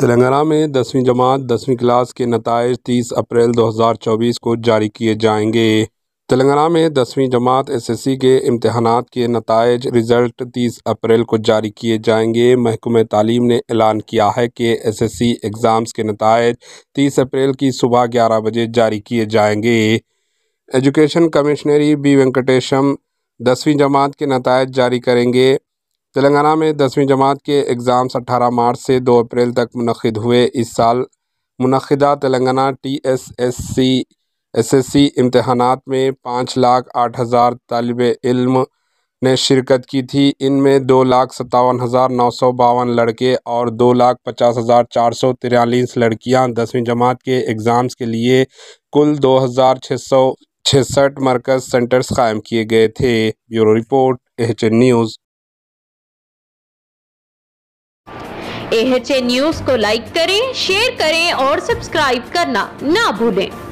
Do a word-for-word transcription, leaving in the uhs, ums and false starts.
तेलंगाना में दसवीं जमात दसवीं क्लास के नतायज तीस अप्रैल दो हज़ार चौबीस को जारी किए जाएंगे। तेलंगाना में दसवीं जमात एसएससी के इम्तहानात के नतायज रिज़ल्ट तीस अप्रैल को जारी किए जाएंगे। महकमे तालीम ने ऐलान किया है कि एसएससी एग्ज़ाम्स के नतायज तीस अप्रैल की सुबह ग्यारह बजे जारी किए जाएंगे। एजुकेशन कमिश्नरी बी वेंकटेशम दसवीं जमात के नतायज जारी करेंगे। तेलंगाना में दसवीं जमात के एग्ज़ाम्स अठारह मार्च से दो अप्रैल तक मुनक़िद हुए। इस साल मुनक़िदा Telangana T S S S C S S इम्तहानात में पाँच लाख आठ हज़ार तालिब इल्म ने शिरकत की थी। इनमें दो लाख सत्तावन हज़ार नौ सौ बावन लड़के और दो लाख पचास हज़ार चार सौ तिरालीस लड़कियाँ दसवीं जमात के एग्ज़ाम्स के लिए कुल दो हज़ार छः सौ छियासठ मरकज़ सेंटर्स कायम किए गए थे। Bureau report, AHN news. AHN news को लाइक करें, शेयर करें और सब्सक्राइब करना ना भूलें।